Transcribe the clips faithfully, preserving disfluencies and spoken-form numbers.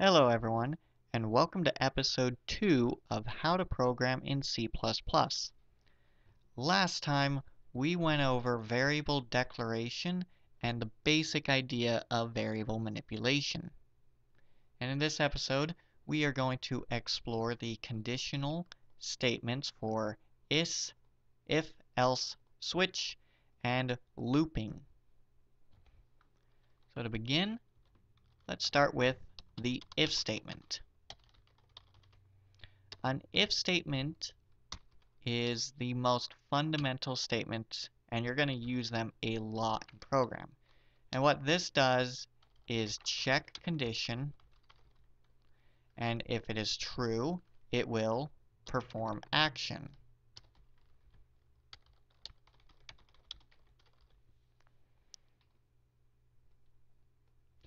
Hello everyone, and welcome to episode two of How to Program in C plus plus. Last time, we went over variable declaration and the basic idea of variable manipulation. And in this episode, we are going to explore the conditional statements for is, if, else, switch, and looping. So to begin, let's start with the if statement. An if statement is the most fundamental statement, and you're going to use them a lot in program. And what this does is check condition, and if it is true, it will perform action.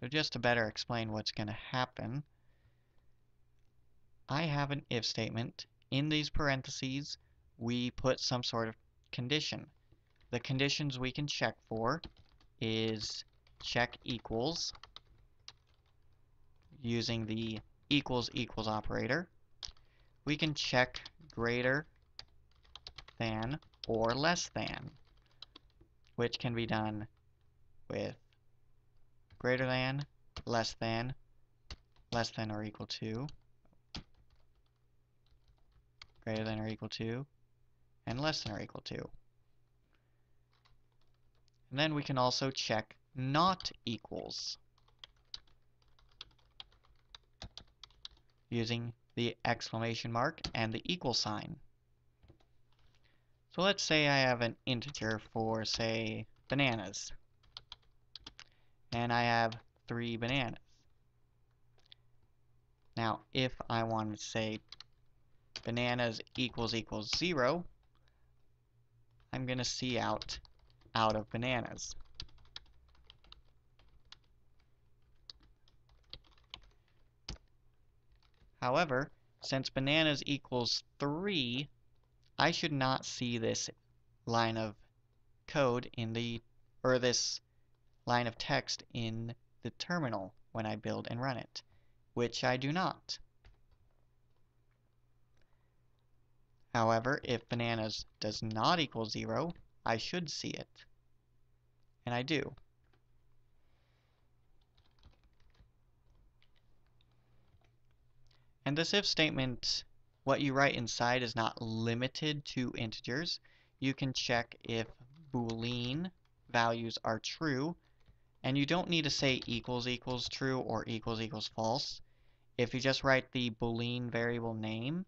So just to better explain what's going to happen, I have an if statement. In these parentheses, we put some sort of condition. The conditions we can check for is check equals, using the equals equals operator. We can check greater than or less than, which can be done with greater than, less than, less than or equal to, greater than or equal to, and less than or equal to. And then we can also check not equals using the exclamation mark and the equal sign. So let's say I have an integer for, say, bananas. And I have three bananas. Now, if I wanted to say bananas equals equals zero, I'm going to see out out of bananas. However, since bananas equals three, I should not see this line of code in the, or this line of text in the terminal when I build and run it, which I do not. However, if bananas does not equal zero, I should see it. And I do. And this if statement, what you write inside is not limited to integers. You can check if Boolean values are true. And you don't need to say equals equals true or equals equals false. If you just write the Boolean variable name,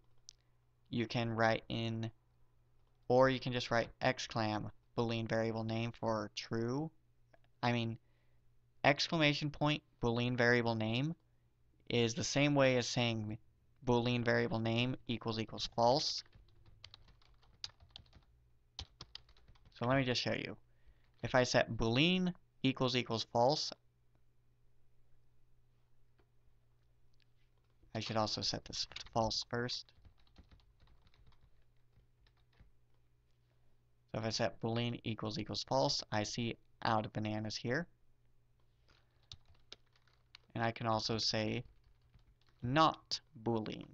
you can write in, or you can just write exclam Boolean variable name for true. I mean, exclamation point Boolean variable name is the same way as saying Boolean variable name equals equals false. So let me just show you. If I set Boolean equals equals false. I should also set this to false first. So if I set Boolean equals equals false, I see out of bananas here. And I can also say not Boolean.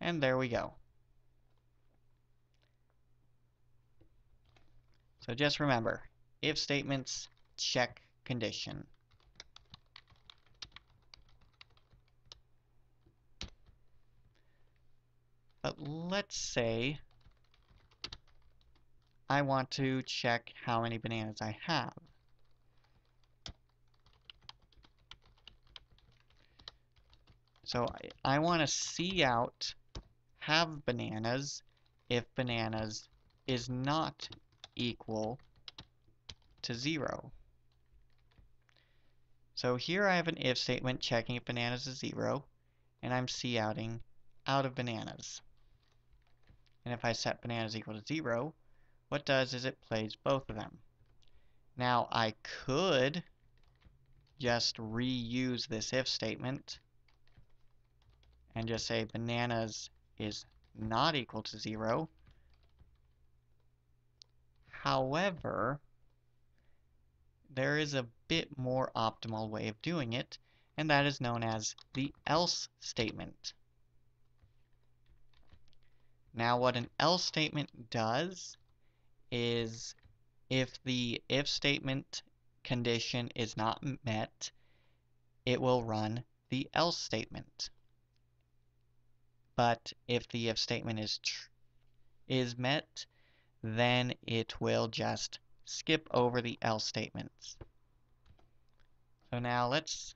And there we go. So just remember, if statements, check condition. But let's say I want to check how many bananas I have. So I, I want to see out have bananas if bananas is not equal to zero. So here I have an if statement checking if bananas is zero, and I'm see outing out of bananas. And if I set bananas equal to zero, what it does is it plays both of them. Now I could just reuse this if statement and just say bananas is not equal to zero. However, there is a bit more optimal way of doing it, and that is known as the else statement. Now what an else statement does is if the if statement condition is not met, it will run the else statement. But if the if statement is tr is met, then it will just skip over the else statements. So now let's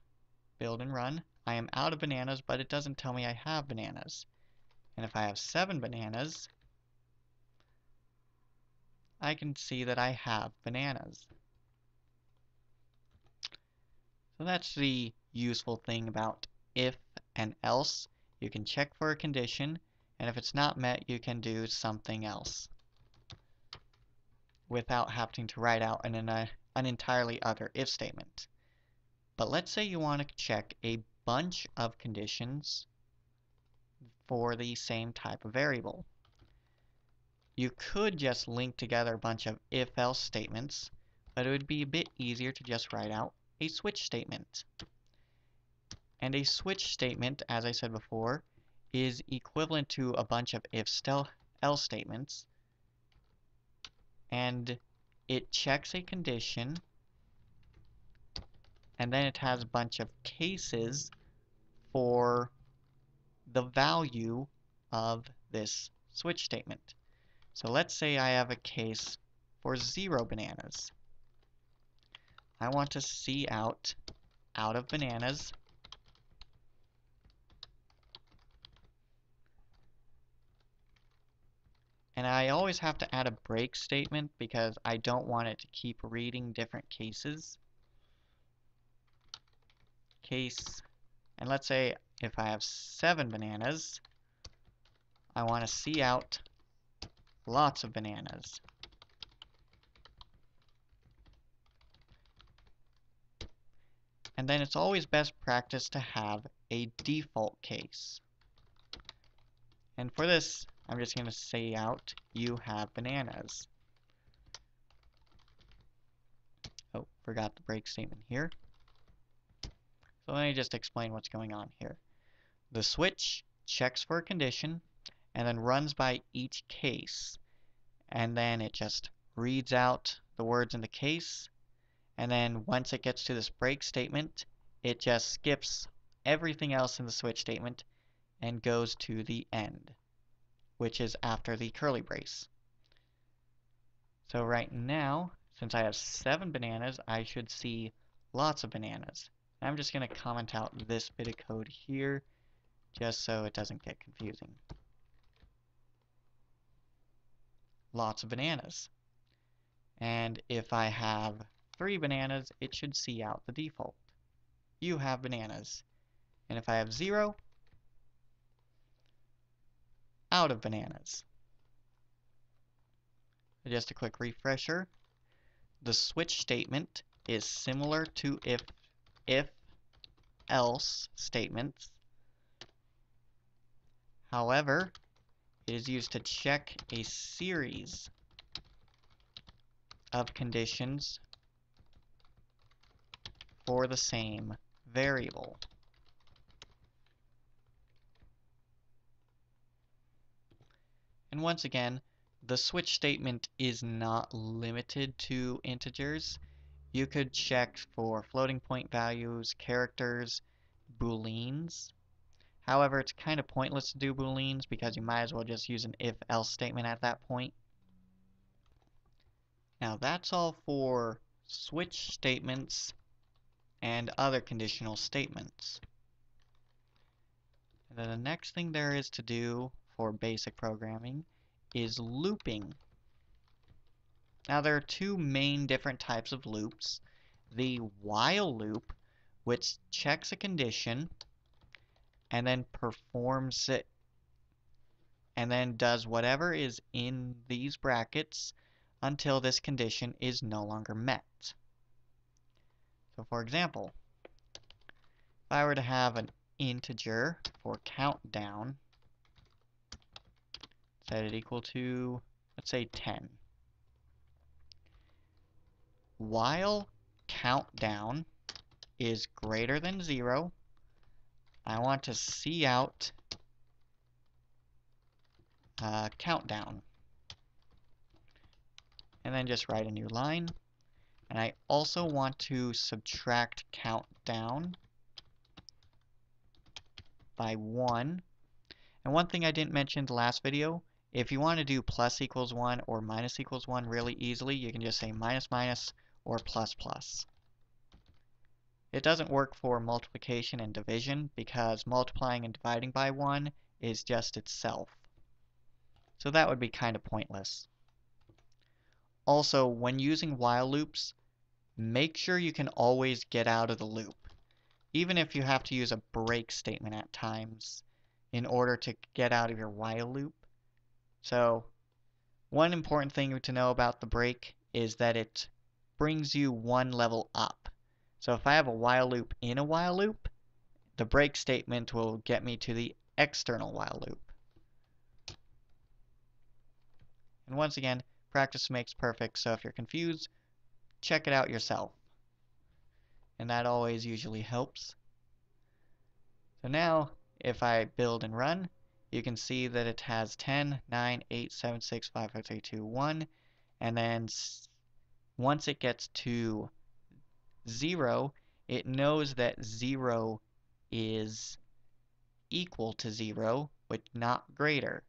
build and run. I am out of bananas, but it doesn't tell me I have bananas. And if I have seven bananas, I can see that I have bananas. So that's the useful thing about if and else. You can check for a condition, and if it's not met, you can do something else without having to write out an, an, an entirely other if statement. But let's say you want to check a bunch of conditions for the same type of variable. You could just link together a bunch of if-else statements, but it would be a bit easier to just write out a switch statement. And a switch statement, as I said before, is equivalent to a bunch of if-else statements, and it checks a condition, and then it has a bunch of cases for the value of this switch statement. So let's say I have a case for zero bananas. I want to see out out of bananas, and I always have to add a break statement because I don't want it to keep reading different cases. Case, and let's say if I have seven bananas, I want to see out lots of bananas. And then it's always best practice to have a default case. And for this, I'm just going to say out, you have bananas. Oh, forgot the break statement here. So let me just explain what's going on here. The switch checks for a condition and then runs by each case. And then it just reads out the words in the case. And then once it gets to this break statement, it just skips everything else in the switch statement and goes to the end, which is after the curly brace. So right now, since I have seven bananas, I should see lots of bananas. I'm just going to comment out this bit of code here, just so it doesn't get confusing. Lots of bananas. And if I have three bananas, it should see out the default. You have bananas. And if I have zero, out of bananas. Just a quick refresher. The switch statement is similar to if if else statements. However, it is used to check a series of conditions for the same variable. And once again, the switch statement is not limited to integers. You could check for floating point values, characters, booleans. However, it's kind of pointless to do booleans because you might as well just use an if-else statement at that point. Now that's all for switch statements and other conditional statements. And then the next thing there is to do for basic programming is looping. Now there are two main different types of loops. The while loop, which checks a condition and then performs it and then does whatever is in these brackets until this condition is no longer met. So for example, if I were to have an integer for countdown, set it equal to, let's say, ten. While countdown is greater than zero. I want to see out uh, countdown. And then just write a new line. And I also want to subtract countdown by one. And one thing I didn't mention in the last video, if you want to do plus equals one or minus equals one really easily, you can just say minus minus or plus plus. It doesn't work for multiplication and division because multiplying and dividing by one is just itself. So that would be kind of pointless. Also, when using while loops, make sure you can always get out of the loop, even if you have to use a break statement at times in order to get out of your while loop. So, one important thing to know about the break is that it brings you one level up. So if I have a while loop in a while loop, the break statement will get me to the external while loop. And once again, practice makes perfect, so if you're confused, check it out yourself. And that always usually helps. So now, if I build and run, you can see that it has ten, nine, eight, seven, six, five, four, three, two, one. And then once it gets to zero, it knows that zero is equal to zero, but not greater.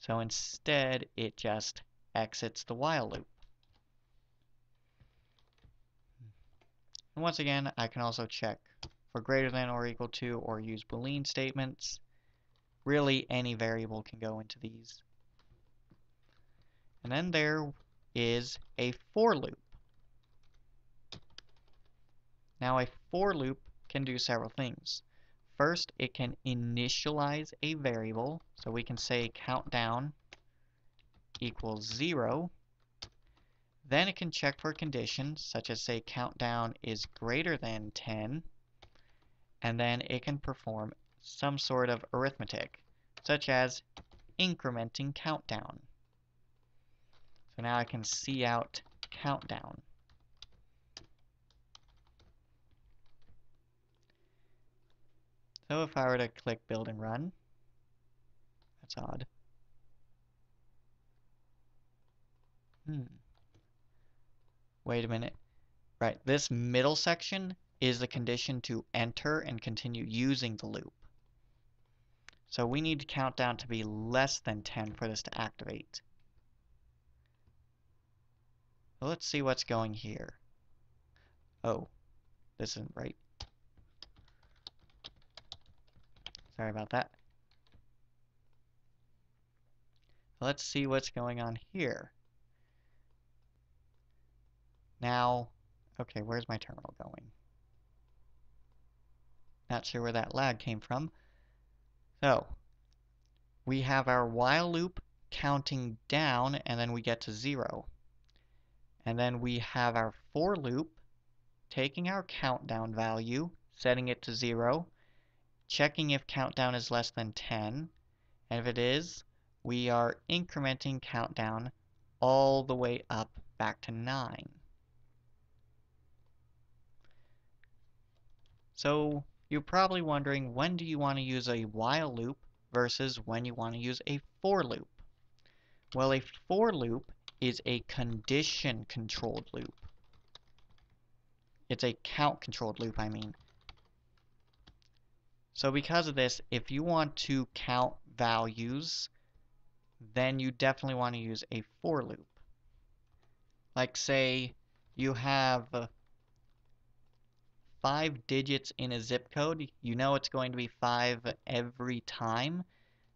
So instead, it just exits the while loop. And once again, I can also check for greater than or equal to or use Boolean statements. Really, any variable can go into these. And then there is a for loop. Now, a for loop can do several things. First, it can initialize a variable. So we can say countdown equals zero. Then it can check for conditions, such as say countdown is greater than ten. And then it can perform some sort of arithmetic, such as incrementing countdown. So now I can see out countdown. So if I were to click build and run, that's odd. Hmm. Wait a minute. Right, this middle section is the condition to enter and continue using the loop. So we need countdown to be less than ten for this to activate. Well, let's see what's going here. Oh, this isn't right. Sorry about that. Let's see what's going on here. Now, okay, where's my terminal going? Not sure where that lag came from. So, we have our while loop counting down, and then we get to zero. And then we have our for loop taking our countdown value, setting it to zero, checking if countdown is less than ten, and if it is, we are incrementing countdown all the way up back to nine. So, you're probably wondering, when do you want to use a while loop versus when you want to use a for loop? Well, a for loop is a condition-controlled loop. It's a count-controlled loop, I mean. So because of this, if you want to count values, then you definitely want to use a for loop. Like, say, you have five digits in a zip code, you know it's going to be five every time.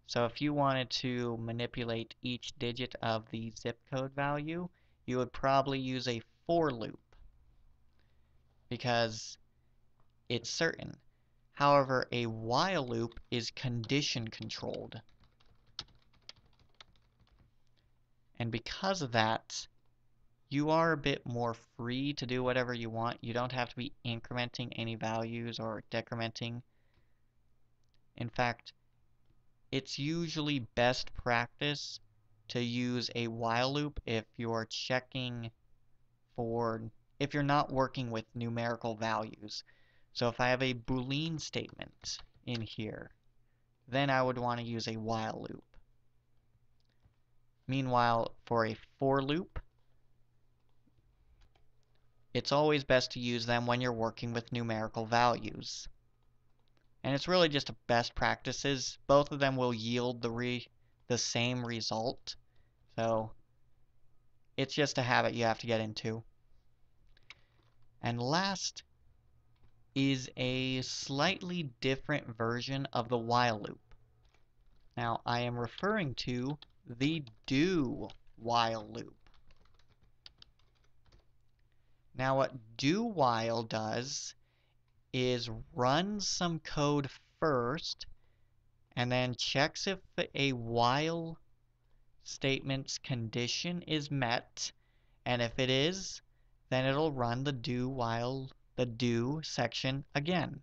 So if you wanted to manipulate each digit of the zip code value, you would probably use a for loop because it's certain. However, a while loop is condition controlled. And because of that, you are a bit more free to do whatever you want. You don't have to be incrementing any values or decrementing. In fact, it's usually best practice to use a while loop if you're checking for if you're not working with numerical values. So if I have a Boolean statement in here, then I would want to use a while loop. Meanwhile, for a for loop, it's always best to use them when you're working with numerical values. And it's really just best practices. Both of them will yield the re the same result. So it's just a habit you have to get into. And last is a slightly different version of the while loop. Now I am referring to the do while loop. Now what do while does is run some code first and then checks if a while statement's condition is met, and if it is, then it'll run the do while the do section again.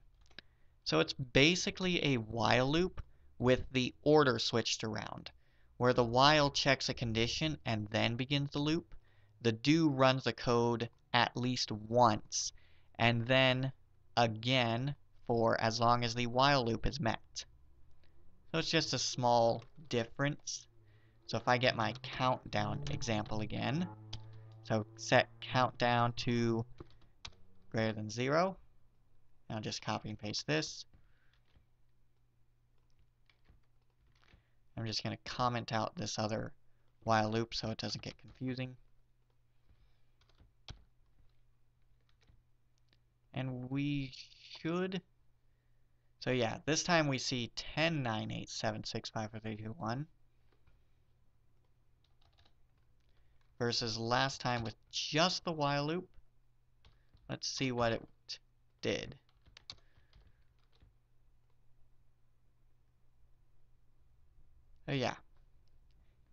So it's basically a while loop with the order switched around, where the while checks a condition and then begins the loop. The do runs the code at least once, and then again for as long as the while loop is met. So it's just a small difference. So if I get my countdown example again, so set countdown to greater than zero. Now just copy and paste this. I'm just going to comment out this other while loop so it doesn't get confusing. And we should, so yeah, this time we see ten, nine, eight, seven, six, five, four, three, two, one. Versus last time with just the while loop. Let's see what it did. So yeah,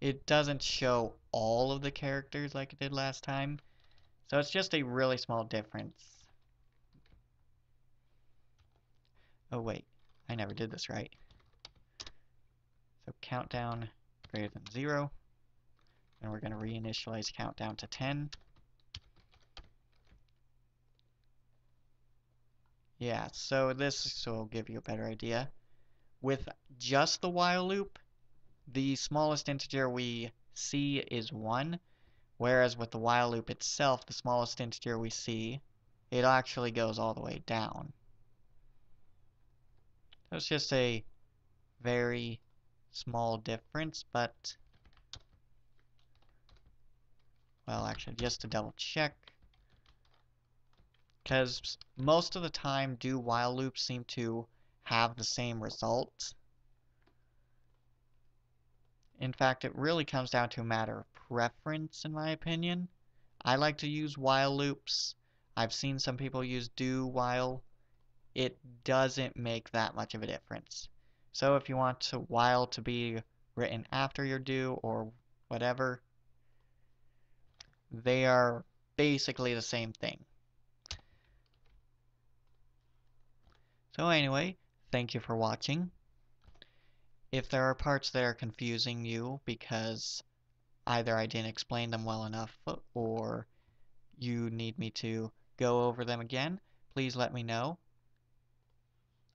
it doesn't show all of the characters like it did last time. So it's just a really small difference. Oh wait, I never did this right. So countdown greater than zero. And we're going to reinitialize countdown to ten. Yeah, so this will give you a better idea. With just the while loop, the smallest integer we see is one. Whereas with the while loop itself, the smallest integer we see, it actually goes all the way down. So it's just a very small difference, but, well, actually, just to double check, because most of the time, do while loops seem to have the same result. In fact, it really comes down to a matter of preference, in my opinion. I like to use while loops. I've seen some people use do while. It doesn't make that much of a difference. So if you want to while to be written after your do or whatever, they are basically the same thing. So anyway, thank you for watching. If there are parts that are confusing you because either I didn't explain them well enough or you need me to go over them again, please let me know.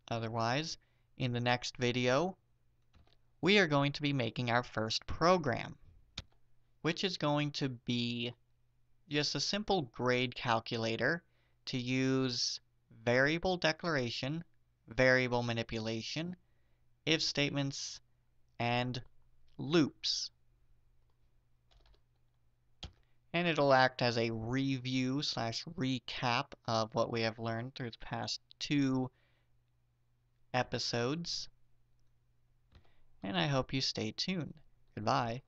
Otherwise, in the next video, we are going to be making our first program, which is going to be just a simple grade calculator to use variable declaration, variable manipulation, if statements, and loops. And it'll act as a review slash recap of what we have learned through the past two episodes, and I hope you stay tuned. Goodbye.